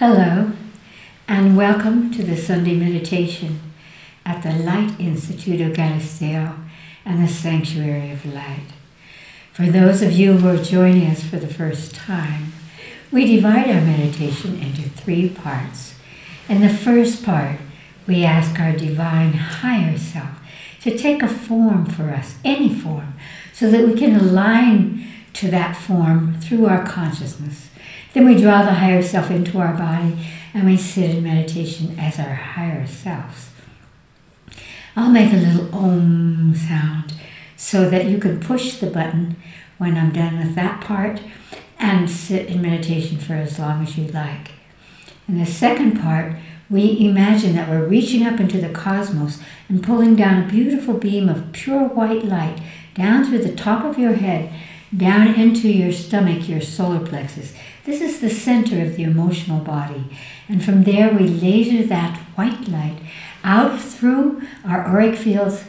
Hello, and welcome to the Sunday meditation at the Light Institute of Galisteo and the Sanctuary of Light. For those of you who are joining us for the first time, we divide our meditation into three parts. In the first part, we ask our divine higher self to take a form for us, any form, so that we can align to that form through our consciousness. Then we draw the higher self into our body and we sit in meditation as our higher selves. I'll make a little om sound so that you can push the button when I'm done with that part and sit in meditation for as long as you like. In the second part, we imagine that we're reaching up into the cosmos and pulling down a beautiful beam of pure white light down through the top of your head, down into your stomach, your solar plexus. This is the center of the emotional body. And from there, we laser that white light out through our auric fields,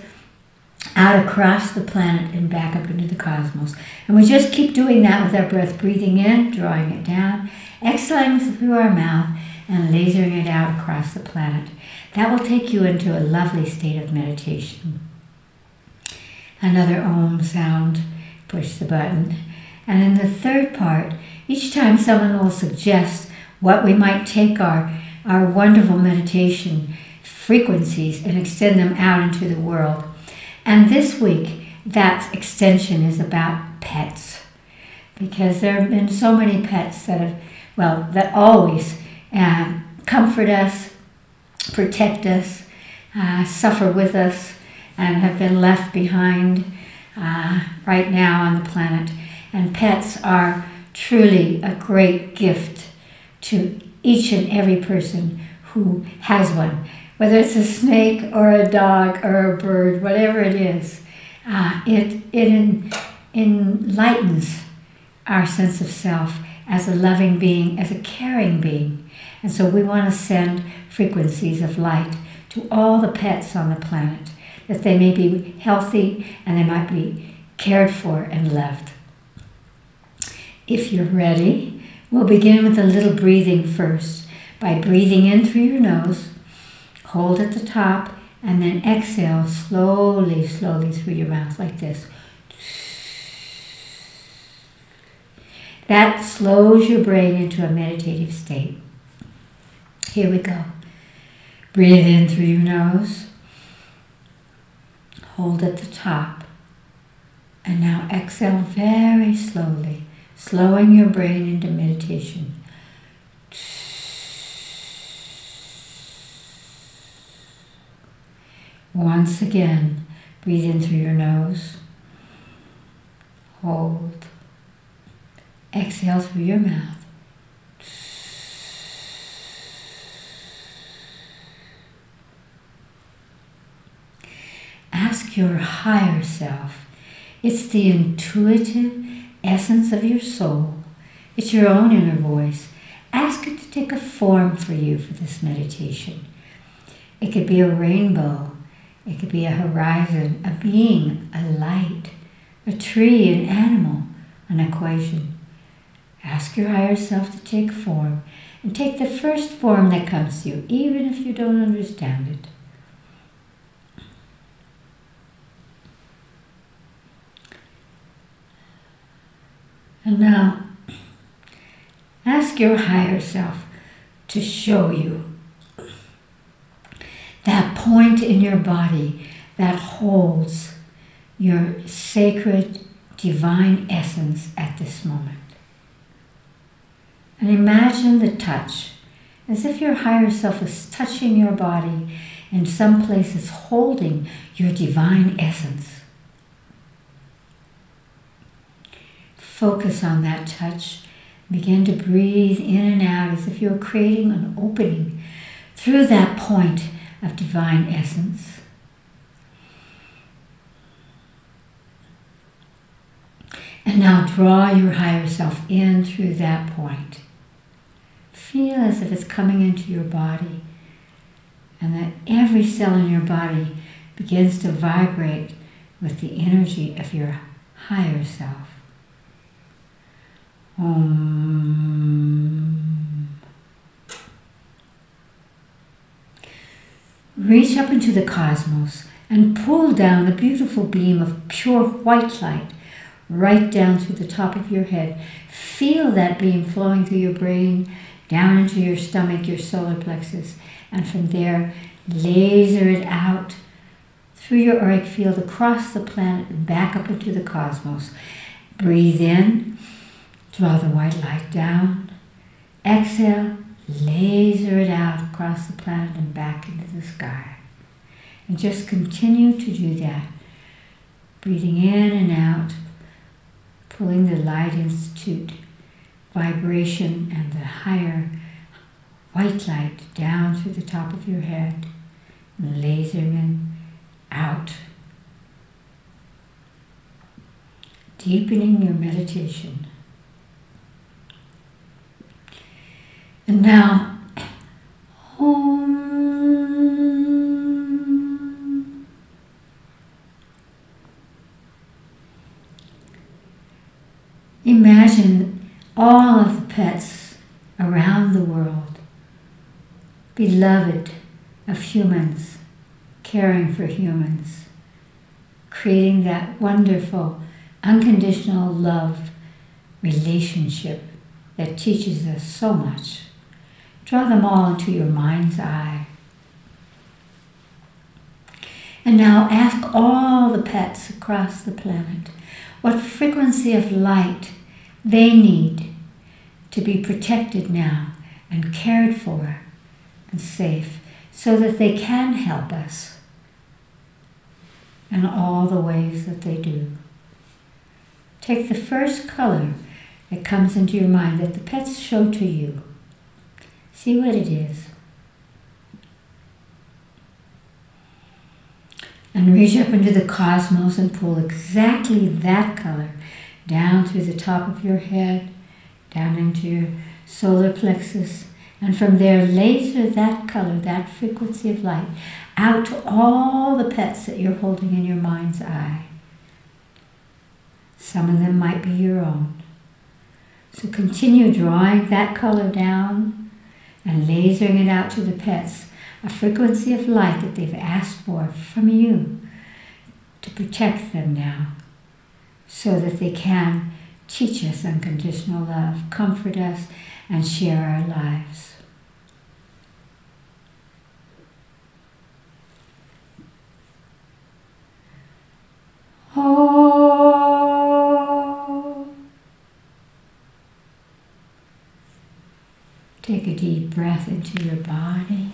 out across the planet, and back up into the cosmos. And we just keep doing that with our breath, breathing in, drawing it down, exhaling through our mouth, and lasering it out across the planet. That will take you into a lovely state of meditation. Another om sound. Push the button. And in the third part, each time someone will suggest what we might take our wonderful meditation frequencies and extend them out into the world. And this week, that extension is about pets, because there have been so many pets that have, well, that always comfort us, protect us, suffer with us, and have been left behind right now on the planet. And pets are truly a great gift to each and every person who has one, whether it's a snake or a dog or a bird, whatever it is. It enlightens our sense of self as a loving being, as a caring being. And so we want to send frequencies of light to all the pets on the planet, that they may be healthy and they might be cared for and loved. If you're ready, we'll begin with a little breathing first by breathing in through your nose, hold at the top, and then exhale slowly, slowly through your mouth like this. That slows your brain into a meditative state. Here we go. Breathe in through your nose. Hold at the top, and now exhale very slowly, slowing your brain into meditation. Once again, breathe in through your nose, hold, exhale through your mouth. Ask your higher self. It's the intuitive essence of your soul. It's your own inner voice. Ask it to take a form for you for this meditation. It could be a rainbow. It could be a horizon, a being, a light, a tree, an animal, an equation. Ask your higher self to take form, and take the first form that comes to you, even if you don't understand it. And now, ask your higher self to show you that point in your body that holds your sacred divine essence at this moment. And imagine the touch, as if your higher self is touching your body in some place that's holding your divine essence. Focus on that touch. Begin to breathe in and out as if you're creating an opening through that point of divine essence. And now draw your higher self in through that point. Feel as if it's coming into your body, and that every cell in your body begins to vibrate with the energy of your higher self. Om. reach up into the cosmos and pull down a beautiful beam of pure white light right down through the top of your head. Feel that beam flowing through your brain, down into your stomach, your solar plexus, and from there, laser it out through your auric field across the planet and back up into the cosmos. Breathe in, draw the white light down, exhale, laser it out across the planet and back into the sky. And just continue to do that, breathing in and out, pulling the Light Institute vibration and the higher white light down through the top of your head, and lasering it out. Deepening your meditation. And now, Om. Imagine all of the pets around the world, beloved of humans, caring for humans, creating that wonderful, unconditional love relationship that teaches us so much. Draw them all into your mind's eye. And now ask all the pets across the planet what frequency of light they need to be protected now and cared for and safe so that they can help us in all the ways that they do. Take the first color that comes into your mind that the pets show to you. See what it is. And reach up into the cosmos and pull exactly that color down through the top of your head, down into your solar plexus, and from there laser that color, that frequency of light, out to all the pets that you're holding in your mind's eye. Some of them might be your own. So continue drawing that color down and lasering it out to the pets, a frequency of light that they've asked for from you to protect them now, so that they can teach us unconditional love, comfort us, and share our lives. Take a deep breath into your body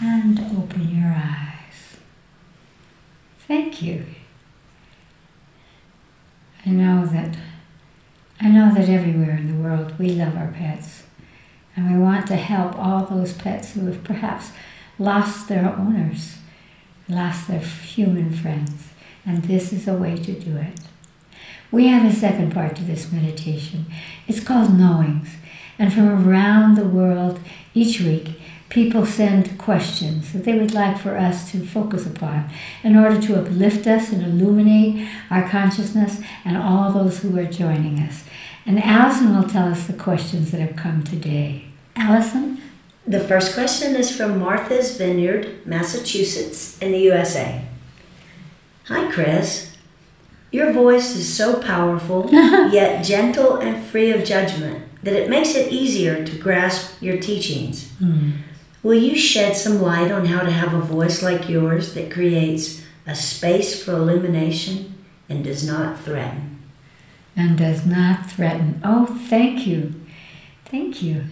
and open your eyes. Thank you. I know that everywhere in the world we love our pets, and we want to help all those pets who have perhaps lost their owners, lost their human friends, and this is a way to do it. We have a second part to this meditation. It's called Knowings. And from around the world, each week, people send questions that they would like for us to focus upon in order to uplift us and illuminate our consciousness and all those who are joining us. And Allison will tell us the questions that have come today. Allison? The first question is from Martha's Vineyard, Massachusetts, in the USA. Hi, Chris. Your voice is so powerful, yet gentle and free of judgment, that it makes it easier to grasp your teachings. Mm. Will you shed some light on how to have a voice like yours that creates a space for illumination and does not threaten? And does not threaten. Oh, thank you. Thank you.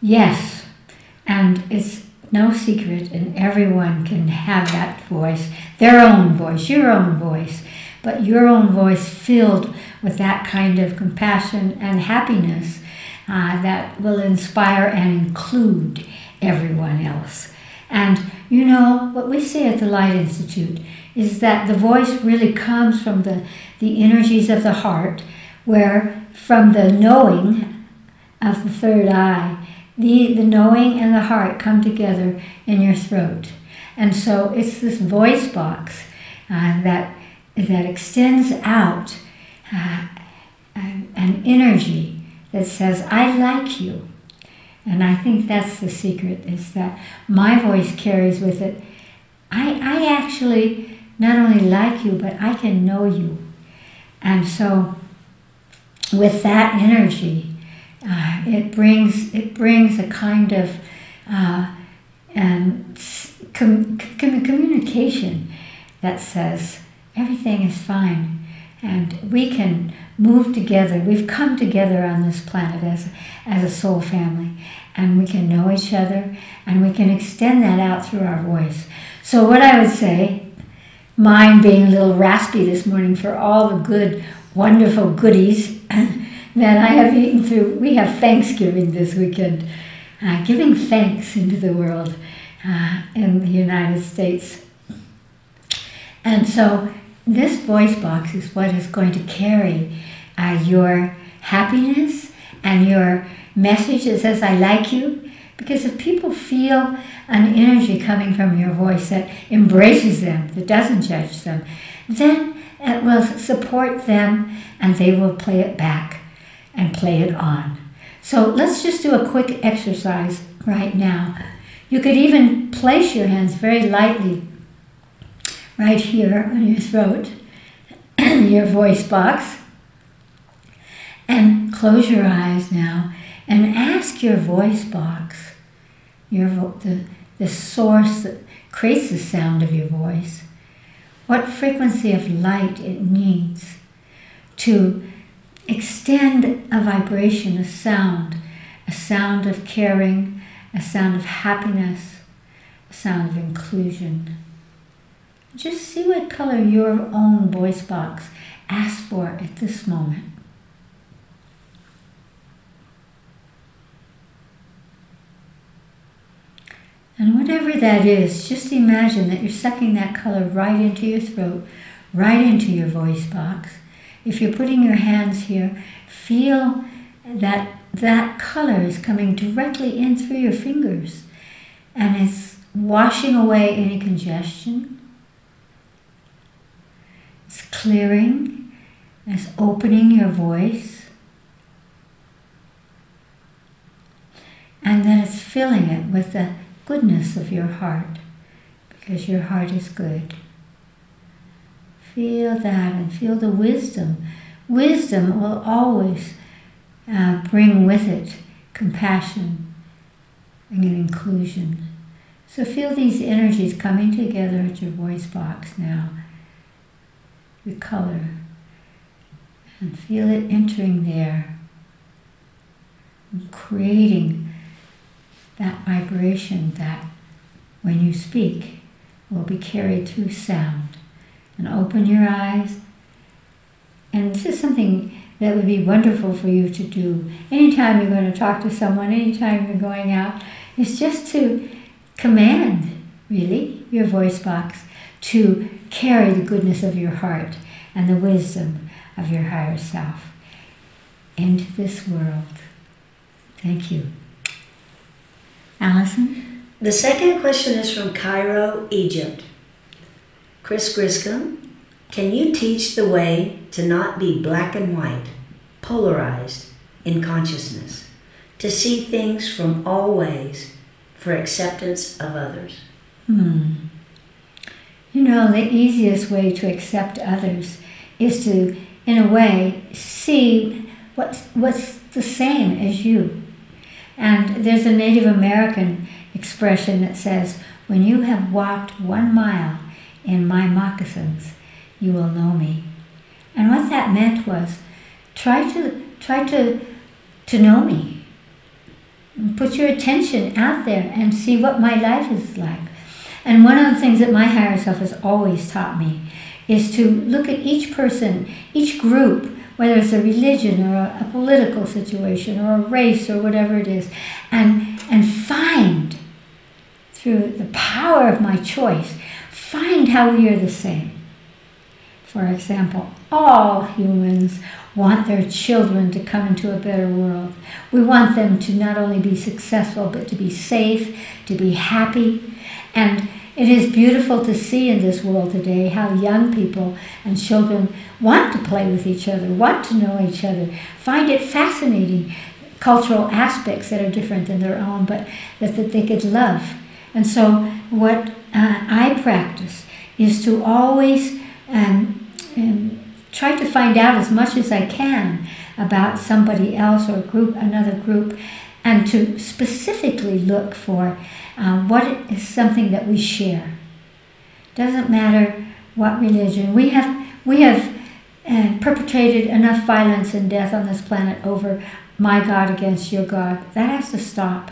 Yes, and it's no secret, and everyone can have that voice, their own voice, your own voice, but your own voice filled with that kind of compassion and happiness that will inspire and include everyone else. And you know, what we say at the Light Institute is that the voice really comes from the energies of the heart, where from the knowing of the third eye, the knowing and the heart come together in your throat. And so it's this voice box that extends out an energy that says, I like you. And I think that's the secret, is that my voice carries with it. I actually not only like you, but I can know you. And so with that energy, it brings a kind of communication that says everything is fine. And we can move together. We've come together on this planet as a soul family, and we can know each other, and we can extend that out through our voice. So what I would say, mine being a little raspy this morning for all the good, wonderful goodies that I have eaten through. We have Thanksgiving this weekend, giving thanks into the world in the United States. And so this voice box is what is going to carry your happiness and your message that says, I like you. Because if people feel an energy coming from your voice that embraces them, that doesn't judge them, then it will support them and they will play it back and play it on. So let's just do a quick exercise right now. You could even place your hands very lightly right here on your throat, your voice box, and close your eyes now and ask your voice box, the source that creates the sound of your voice, what frequency of light it needs to extend a vibration, a sound of caring, a sound of happiness, a sound of inclusion. Just see what color your own voice box asks for at this moment. And whatever that is, just imagine that you're sucking that color right into your throat, right into your voice box. If you're putting your hands here, feel that that color is coming directly in through your fingers, and it's washing away any congestion. It's clearing, it's opening your voice, and then it's filling it with the goodness of your heart, because your heart is good. Feel that and feel the wisdom. Wisdom will always bring with it compassion and inclusion. So feel these energies coming together at your voice box now. The color, and feel it entering there and creating that vibration that when you speak will be carried through sound. And open your eyes, and this is something that would be wonderful for you to do anytime you're going to talk to someone, anytime you're going out, is just to command, really, your voice box to carry the goodness of your heart and the wisdom of your higher self into this world. Thank you. Allison? The second question is from Cairo, Egypt. Chris Griscom, can you teach the way to not be black and white, polarized in consciousness, to see things from all ways for acceptance of others? You know, the easiest way to accept others is to, in a way, see what's the same as you. And there's a Native American expression that says, when you have walked 1 mile in my moccasins, you will know me. And what that meant was, try to know me. Put your attention out there and see what my life is like. And one of the things that my higher self has always taught me is to look at each person, each group, whether it's a religion or a political situation or a race or whatever it is, and find, through the power of my choice, find how we are the same. For example, all humans want their children to come into a better world. We want them to not only be successful, but to be safe, to be happy. And it is beautiful to see in this world today how young people and children want to play with each other, want to know each other, find it fascinating cultural aspects that are different than their own, but that they could love. And so what I practice is to always try to find out as much as I can about somebody else or another group, and to specifically look for what is something that we share. Doesn't matter what religion. We have perpetrated enough violence and death on this planet over my God against your God. That has to stop.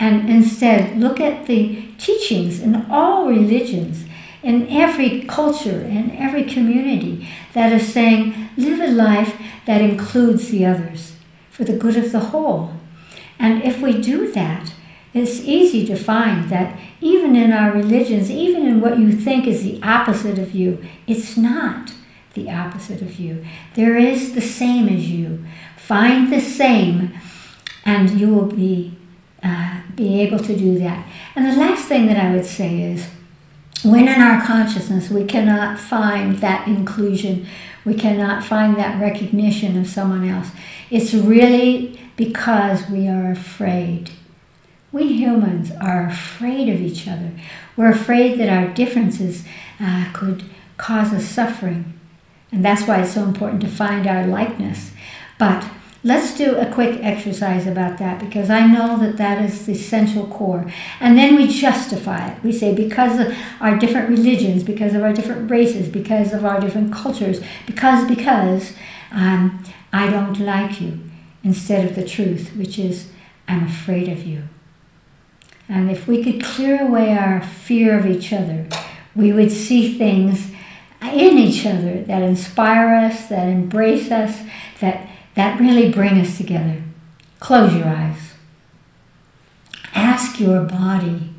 And instead, look at the teachings in all religions, in every culture, in every community, that is saying, live a life that includes the others for the good of the whole. And if we do that, it's easy to find that even in our religions, even in what you think is the opposite of you, it's not the opposite of you. There is the same as you. Find the same, and you will be able to do that. And the last thing that I would say is, when in our consciousness we cannot find that inclusion, we cannot find that recognition of someone else, it's really because we are afraid. We humans are afraid of each other. We're afraid that our differences could cause us suffering. And that's why it's so important to find our likeness. But let's do a quick exercise about that, because I know that that is the essential core. And then we justify it. We say, because of our different religions, because of our different races, because of our different cultures, because I don't like you, instead of the truth, which is, I'm afraid of you. And if we could clear away our fear of each other, we would see things in each other that inspire us, that embrace us, that really bring us together. Close your eyes. Ask your body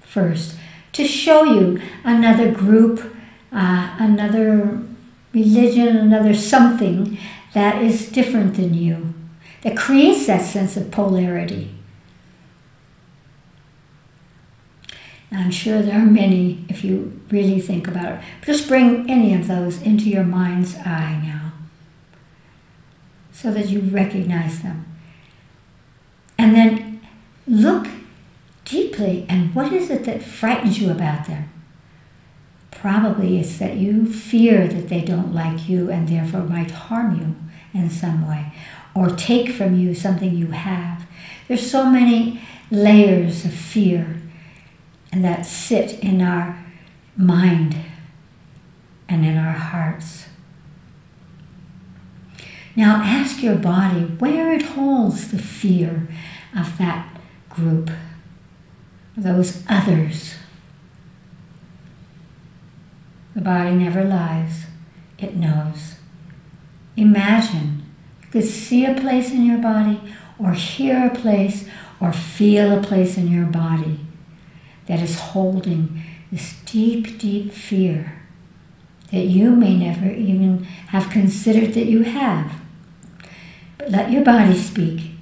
first to show you another group, another religion, another something that is different than you, that creates that sense of polarity. And I'm sure there are many if you really think about it. Just bring any of those into your mind's eye now, so that you recognize them. And then look deeply, and what is it that frightens you about them? Probably it's that you fear that they don't like you and therefore might harm you in some way, or take from you something you have. There's so many layers of fear and that sit in our mind and in our hearts. Now ask your body where it holds the fear of that group, those others. The body never lies. It knows. Imagine you could see a place in your body, or hear a place, or feel a place in your body that is holding this deep, deep fear that you may never even have considered that you have. Let your body speak.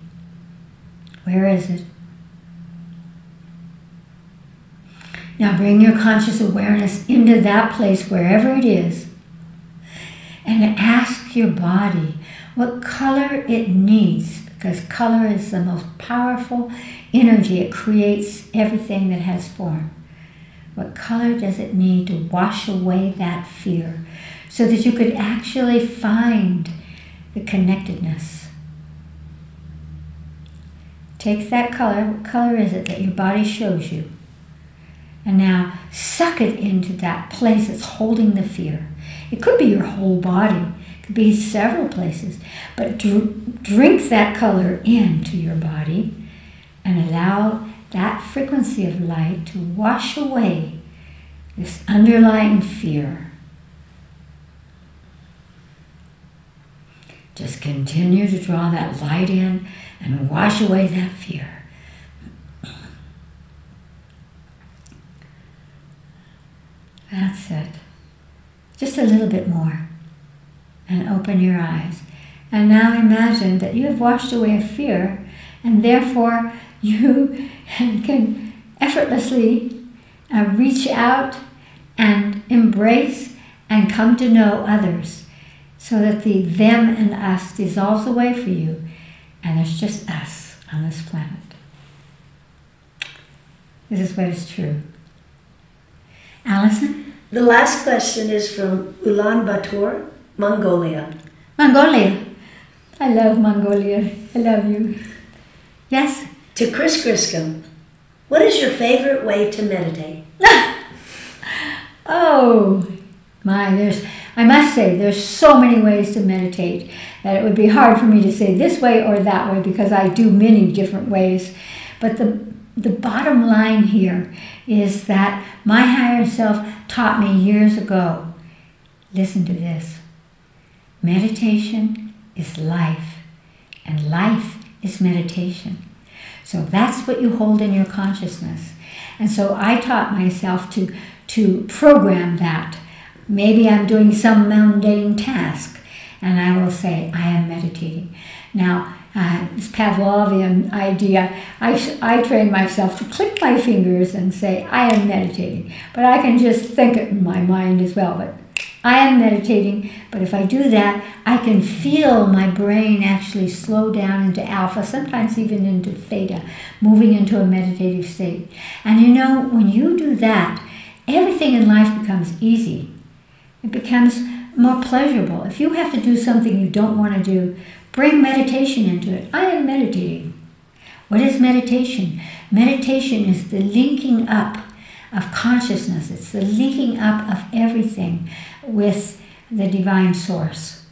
Where is it? Now bring your conscious awareness into that place, wherever it is, and ask your body what color it needs, because color is the most powerful energy. It creates everything that has form. What color does it need to wash away that fear, so that you could actually find the connectedness? Take that color, what color is it that your body shows you? And now suck it into that place that's holding the fear. It could be your whole body, it could be several places, but drink that color into your body and allow that frequency of light to wash away this underlying fear. Just continue to draw that light in and wash away that fear. That's it. Just a little bit more. And open your eyes. And now imagine that you have washed away a fear, and therefore you can effortlessly reach out and embrace and come to know others, so that the them and us dissolves away for you. And there's just us. on this planet. This is what is true. Allison? The last question is from Ulaanbaatar, Mongolia. Mongolia. I love Mongolia. I love you. Yes? To Chris Griscom, what is your favorite way to meditate? Oh, my, I must say, there's so many ways to meditate that it would be hard for me to say this way or that way because I do many different ways. But the bottom line here is that my higher self taught me years ago, listen to this, meditation is life, and life is meditation. So that's what you hold in your consciousness. And so I taught myself to program that. Maybe I'm doing some mundane task, and I will say, I am meditating. Now, this Pavlovian idea, I train myself to click my fingers and say, I am meditating. But I can just think it in my mind as well. But I am meditating, but if I do that, I can feel my brain actually slow down into alpha, sometimes even into theta, moving into a meditative state. And you know, when you do that, everything in life becomes easy. It becomes more pleasurable. If you have to do something you don't want to do, bring meditation into it. I am meditating. What is meditation? Meditation is the linking up of consciousness. It's the linking up of everything with the divine source.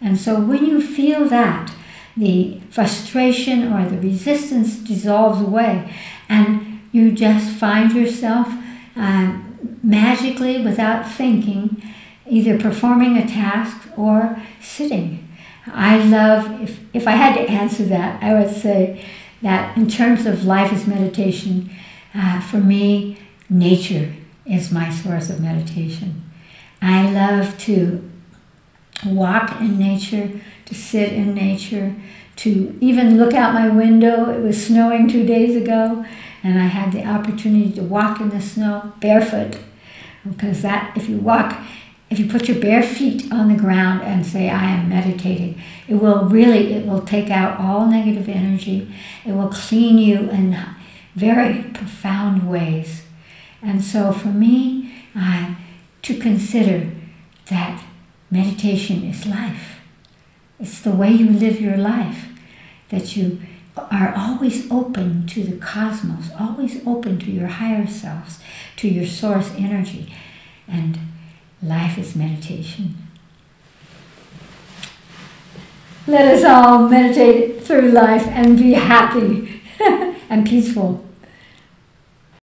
And so when you feel that, the frustration or the resistance dissolves away, and you just find yourself magically, without thinking, either performing a task or sitting. I love, if I had to answer that, I would say that in terms of life as meditation, for me, nature is my source of meditation. I love to walk in nature, to sit in nature, to even look out my window. It was snowing 2 days ago, and I had the opportunity to walk in the snow barefoot, because that, if you put your bare feet on the ground and say, I am meditating, it will really, it will take out all negative energy. It will clean you in very profound ways. And so for me, to consider that meditation is life. It's the way you live your life, that you are always open to the cosmos, always open to your higher selves, to your source energy. And life is meditation. Let us all meditate through life and be happy and peaceful.